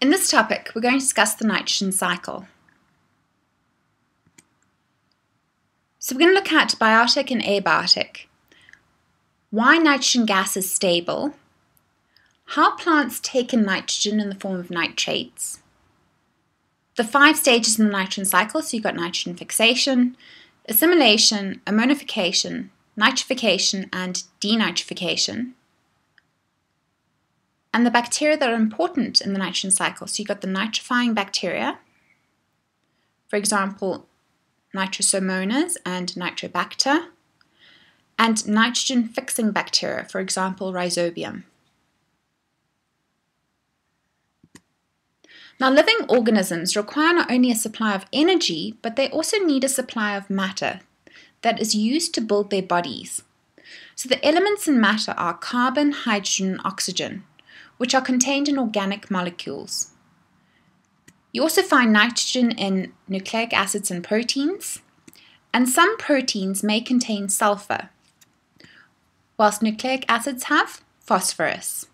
In this topic, we're going to discuss the nitrogen cycle. So we're going to look at biotic and abiotic, why nitrogen gas is stable, how plants take in nitrogen in the form of nitrates, the 5 stages in the nitrogen cycle, so you've got nitrogen fixation, assimilation, ammonification, nitrification and denitrification, and the bacteria that are important in the nitrogen cycle. So you've got the nitrifying bacteria, for example, Nitrosomonas and Nitrobacter, and nitrogen-fixing bacteria, for example, Rhizobium. Now, living organisms require not only a supply of energy, but they also need a supply of matter that is used to build their bodies. So the elements in matter are carbon, hydrogen, and oxygen, which are contained in organic molecules. You also find nitrogen in nucleic acids and proteins, and some proteins may contain sulfur, whilst nucleic acids have phosphorus.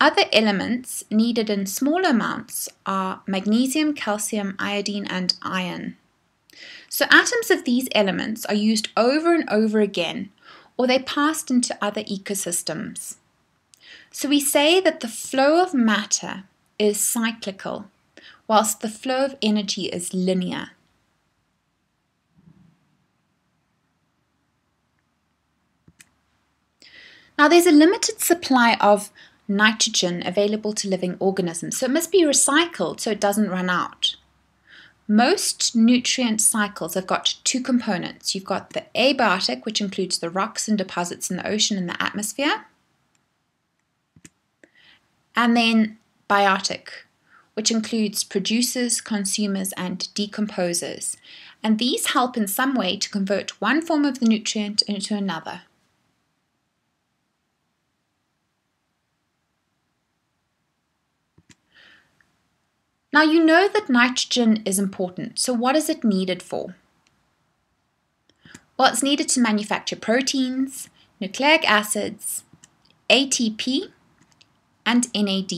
Other elements needed in small amounts are magnesium, calcium, iodine, and iron. So atoms of these elements are used over and over again, or they passed into other ecosystems. So we say that the flow of matter is cyclical, whilst the flow of energy is linear. Now there's a limited supply of nitrogen available to living organisms, so it must be recycled so it doesn't run out. Most nutrient cycles have got 2 components. You've got the abiotic, which includes the rocks and deposits in the ocean and the atmosphere, and then biotic, which includes producers, consumers, and decomposers. And these help in some way to convert one form of the nutrient into another. Now you know that nitrogen is important, so what is it needed for? Well, it's needed to manufacture proteins, nucleic acids, ATP, and NAD.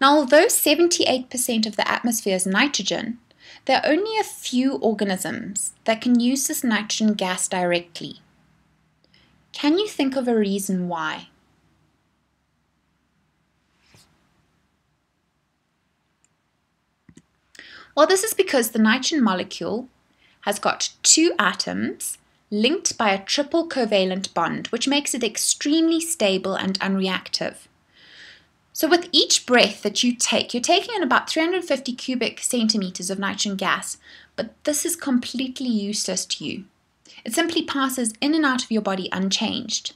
Now, although 78% of the atmosphere is nitrogen, there are only a few organisms that can use this nitrogen gas directly. Can you think of a reason why? Well, this is because the nitrogen molecule has got 2 atoms linked by a triple covalent bond, which makes it extremely stable and unreactive. So with each breath that you take, you're taking in about 350 cubic centimeters of nitrogen gas, but this is completely useless to you. It simply passes in and out of your body unchanged.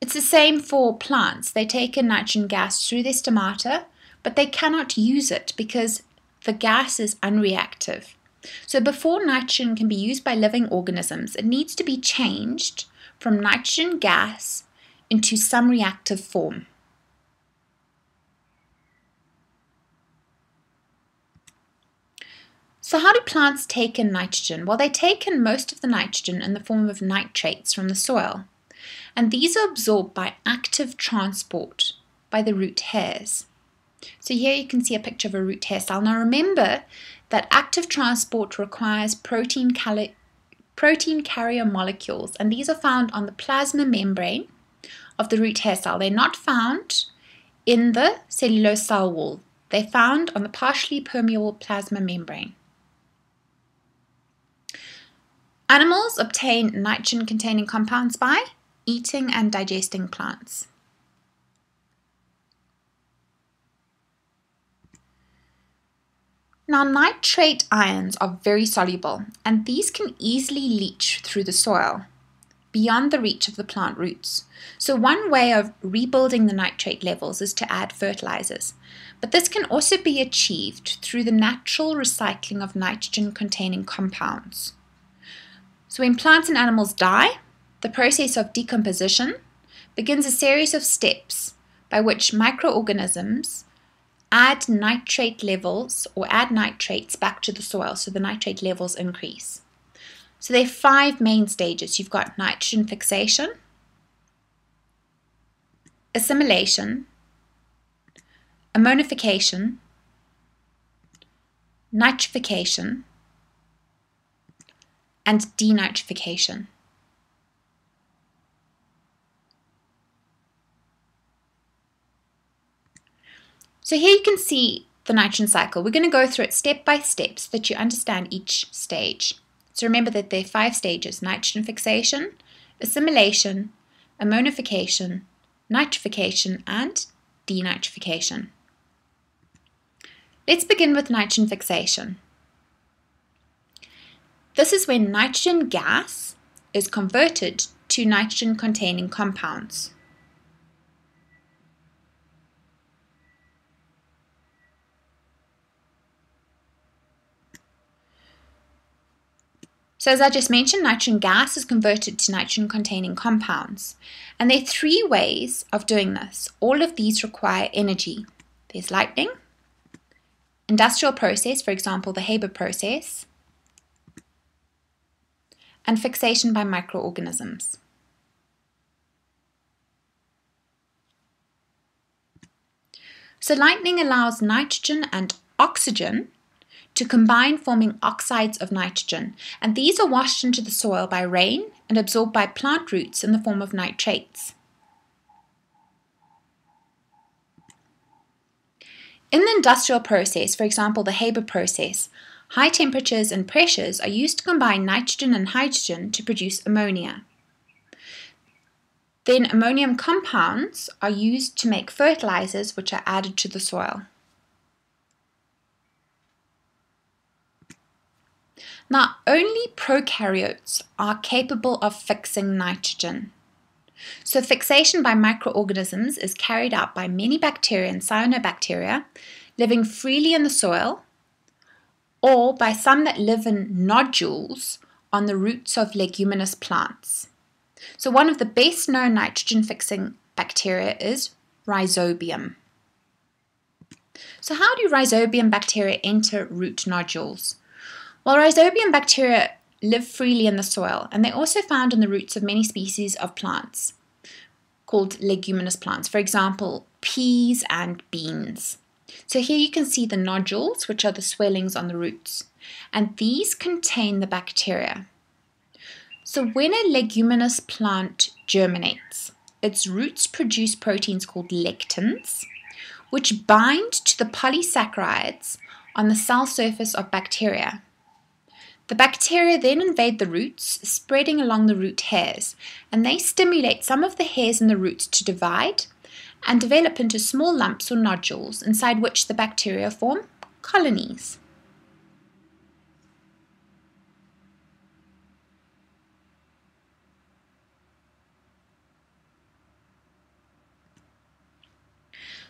It's the same for plants. They take in nitrogen gas through their stomata, but they cannot use it because the gas is unreactive. So before nitrogen can be used by living organisms, it needs to be changed from nitrogen gas into some reactive form. So how do plants take in nitrogen? Well, they take in most of the nitrogen in the form of nitrates from the soil, and these are absorbed by active transport by the root hairs. So here you can see a picture of a root hair cell. Now remember that active transport requires protein carrier molecules, and these are found on the plasma membrane of the root hair cell. They're not found in the cellulose cell wall. They're found on the partially permeable plasma membrane. Animals obtain nitrogen-containing compounds by eating and digesting plants. Now, nitrate ions are very soluble, and these can easily leach through the soil, beyond the reach of the plant roots. So one way of rebuilding the nitrate levels is to add fertilizers, but this can also be achieved through the natural recycling of nitrogen-containing compounds. So when plants and animals die, the process of decomposition begins a series of steps by which microorganisms add nitrate levels or add nitrates back to the soil, so the nitrate levels increase. So there are 5 main stages. You've got nitrogen fixation, assimilation, ammonification, nitrification, and denitrification. So here you can see the nitrogen cycle. We're going to go through it step by step so that you understand each stage. So remember that there are 5 stages: nitrogen fixation, assimilation, ammonification, nitrification, and denitrification. Let's begin with nitrogen fixation. This is when nitrogen gas is converted to nitrogen-containing compounds. So as I just mentioned, nitrogen gas is converted to nitrogen-containing compounds. And there are 3 ways of doing this. All of these require energy. There's lightning, industrial process, for example, the Haber process, and fixation by microorganisms. So lightning allows nitrogen and oxygen to combine, forming oxides of nitrogen, and these are washed into the soil by rain and absorbed by plant roots in the form of nitrates. In the industrial process, for example the Haber process, high temperatures and pressures are used to combine nitrogen and hydrogen to produce ammonia. Then ammonium compounds are used to make fertilizers, which are added to the soil. Now, only prokaryotes are capable of fixing nitrogen. So fixation by microorganisms is carried out by many bacteria and cyanobacteria living freely in the soil, or by some that live in nodules on the roots of leguminous plants. So one of the best known nitrogen fixing bacteria is Rhizobium. So how do Rhizobium bacteria enter root nodules? Well, Rhizobium bacteria live freely in the soil, and they're also found in the roots of many species of plants called leguminous plants, for example, peas and beans. So here you can see the nodules, which are the swellings on the roots, and these contain the bacteria. So when a leguminous plant germinates, its roots produce proteins called lectins, which bind to the polysaccharides on the cell surface of bacteria. The bacteria then invade the roots, spreading along the root hairs, and they stimulate some of the hairs in the roots to divide and develop into small lumps or nodules, inside which the bacteria form colonies.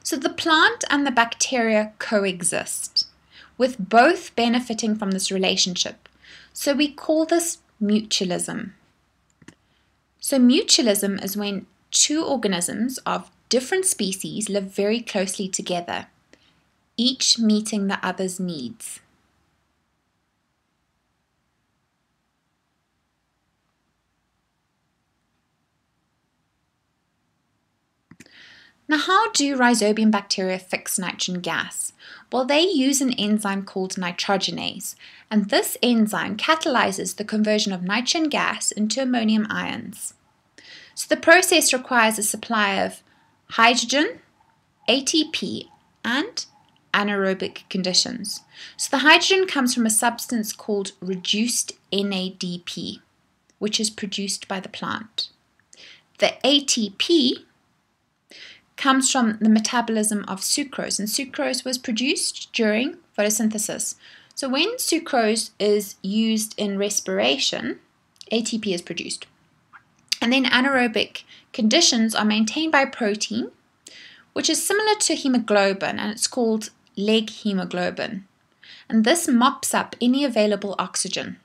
So the plant and the bacteria coexist, with both benefiting from this relationship. So we call this mutualism. So mutualism is when 2 organisms of different species live very closely together, each meeting the other's needs. Now, how do Rhizobium bacteria fix nitrogen gas? Well, they use an enzyme called nitrogenase, and this enzyme catalyzes the conversion of nitrogen gas into ammonium ions. So the process requires a supply of hydrogen, ATP, and anaerobic conditions. So the hydrogen comes from a substance called reduced NADP, which is produced by the plant. The ATP comes from the metabolism of sucrose, and sucrose was produced during photosynthesis. So when sucrose is used in respiration, ATP is produced. And then anaerobic conditions are maintained by protein, which is similar to hemoglobin, and it's called leg hemoglobin. And this mops up any available oxygen.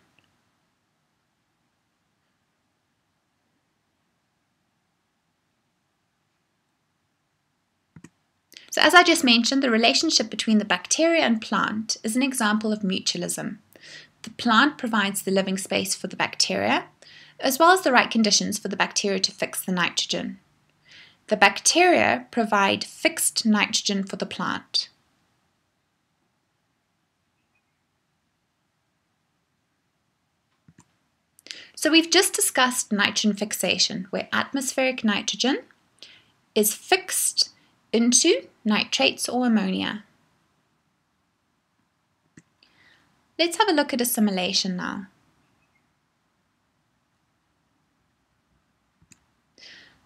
So as I just mentioned, the relationship between the bacteria and plant is an example of mutualism. The plant provides the living space for the bacteria, as well as the right conditions for the bacteria to fix the nitrogen. The bacteria provide fixed nitrogen for the plant. So we've just discussed nitrogen fixation, where atmospheric nitrogen is fixed into nitrates or ammonia. Let's have a look at assimilation now.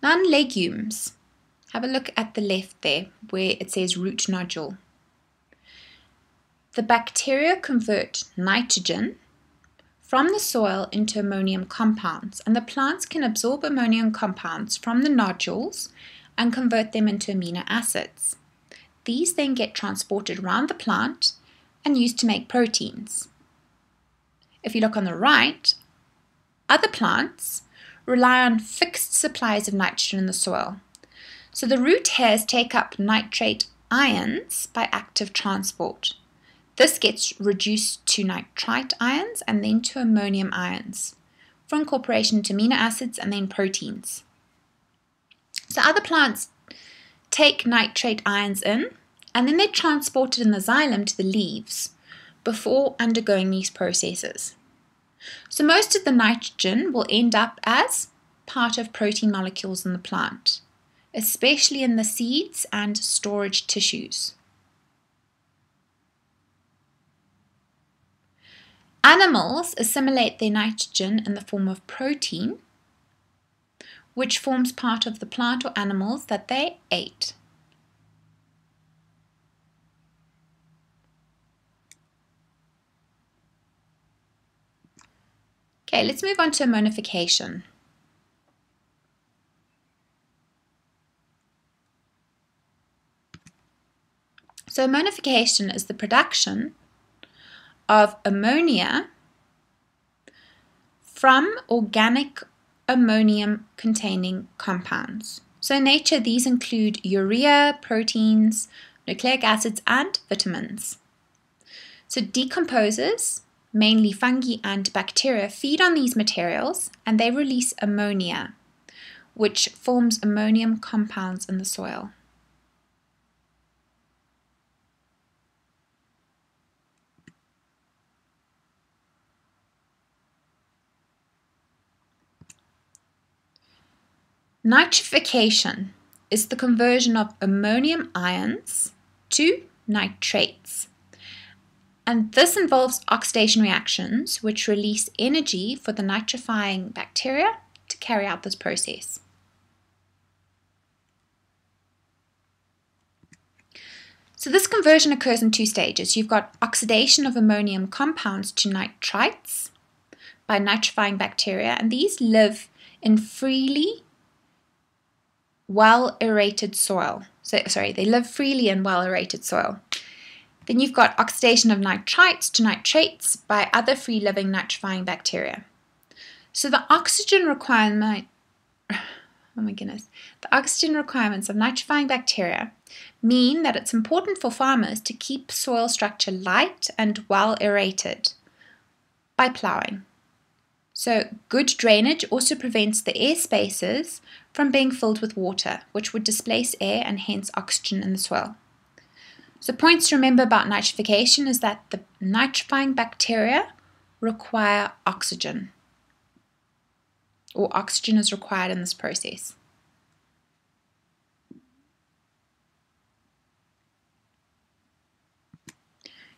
Non-legumes. Have a look at the left there where it says root nodule. The bacteria convert nitrogen from the soil into ammonium compounds, and the plants can absorb ammonium compounds from the nodules and convert them into amino acids. These then get transported around the plant and used to make proteins. If you look on the right, other plants rely on fixed supplies of nitrogen in the soil. So the root hairs take up nitrate ions by active transport. This gets reduced to nitrite ions and then to ammonium ions for incorporation to amino acids and then proteins. So other plants take nitrate ions in and then they're transported in the xylem to the leaves before undergoing these processes. So most of the nitrogen will end up as part of protein molecules in the plant, especially in the seeds and storage tissues. Animals assimilate their nitrogen in the form of protein, which forms part of the plant or animals that they ate. Okay, let's move on to ammonification. So ammonification is the production of ammonia from organic ammonium-containing compounds. So in nature, these include urea, proteins, nucleic acids, and vitamins. So decomposers, mainly fungi and bacteria, feed on these materials and they release ammonia, which forms ammonium compounds in the soil. Nitrification is the conversion of ammonium ions to nitrates. And this involves oxidation reactions which release energy for the nitrifying bacteria to carry out this process. So this conversion occurs in two stages. You've got oxidation of ammonium compounds to nitrites by nitrifying bacteria, and these live in freely well-aerated soil. They live freely in well-aerated soil. Then you've got oxidation of nitrites to nitrates by other free-living nitrifying bacteria. So the oxygen requirements of nitrifying bacteria mean that it's important for farmers to keep soil structure light and well-aerated by ploughing. So good drainage also prevents the air spaces from being filled with water, which would displace air and hence oxygen in the soil. So points to remember about nitrification is that the nitrifying bacteria require oxygen, or oxygen is required in this process.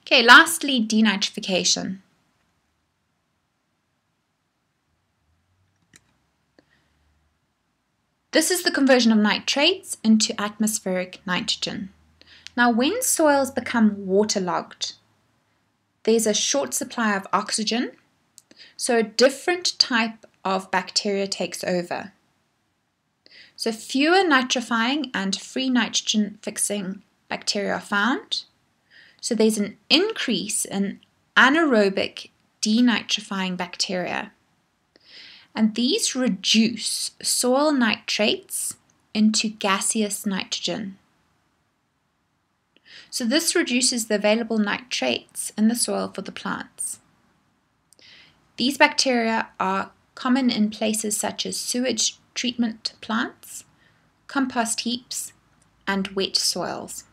Okay, lastly, denitrification. This is the conversion of nitrates into atmospheric nitrogen. Now, when soils become waterlogged, there's a short supply of oxygen, so a different type of bacteria takes over. So fewer nitrifying and free nitrogen fixing bacteria are found, so there's an increase in anaerobic denitrifying bacteria, and these reduce soil nitrates into gaseous nitrogen. So this reduces the available nitrates in the soil for the plants. These bacteria are common in places such as sewage treatment plants, compost heaps, and wet soils.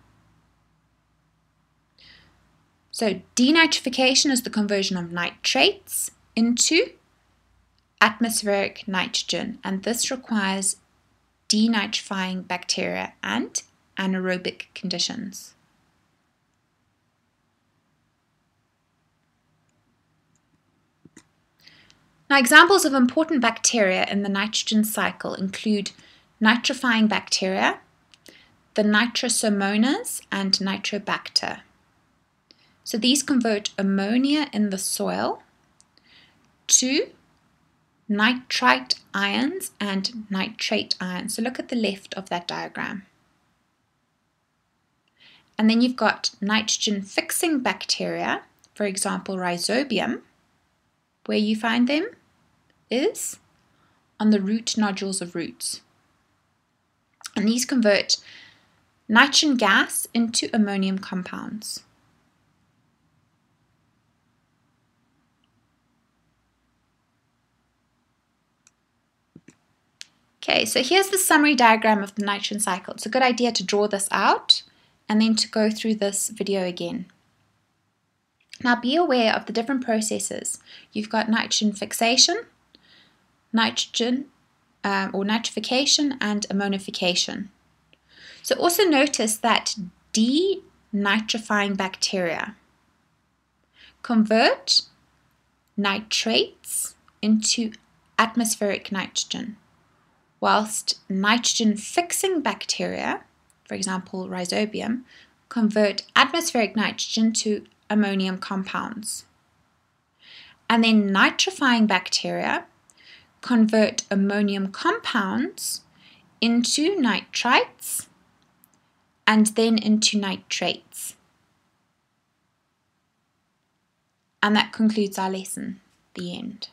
So denitrification is the conversion of nitrates into atmospheric nitrogen, and this requires denitrifying bacteria and anaerobic conditions. Now, examples of important bacteria in the nitrogen cycle include nitrifying bacteria, the Nitrosomonas, and Nitrobacter. So these convert ammonia in the soil to nitrite ions and nitrate ions. So look at the left of that diagram. And then you've got nitrogen fixing bacteria, for example, Rhizobium. Where you find them is on the root nodules of roots. And these convert nitrogen gas into ammonium compounds. Okay, so here's the summary diagram of the nitrogen cycle. It's a good idea to draw this out and then to go through this video again. Now be aware of the different processes. You've got nitrogen fixation, nitrification, and ammonification. So also notice that denitrifying bacteria convert nitrates into atmospheric nitrogen, whilst nitrogen fixing bacteria, for example Rhizobium, convert atmospheric nitrogen to ammonium compounds. And then nitrifying bacteria convert ammonium compounds into nitrites and then into nitrates. And that concludes our lesson. The end.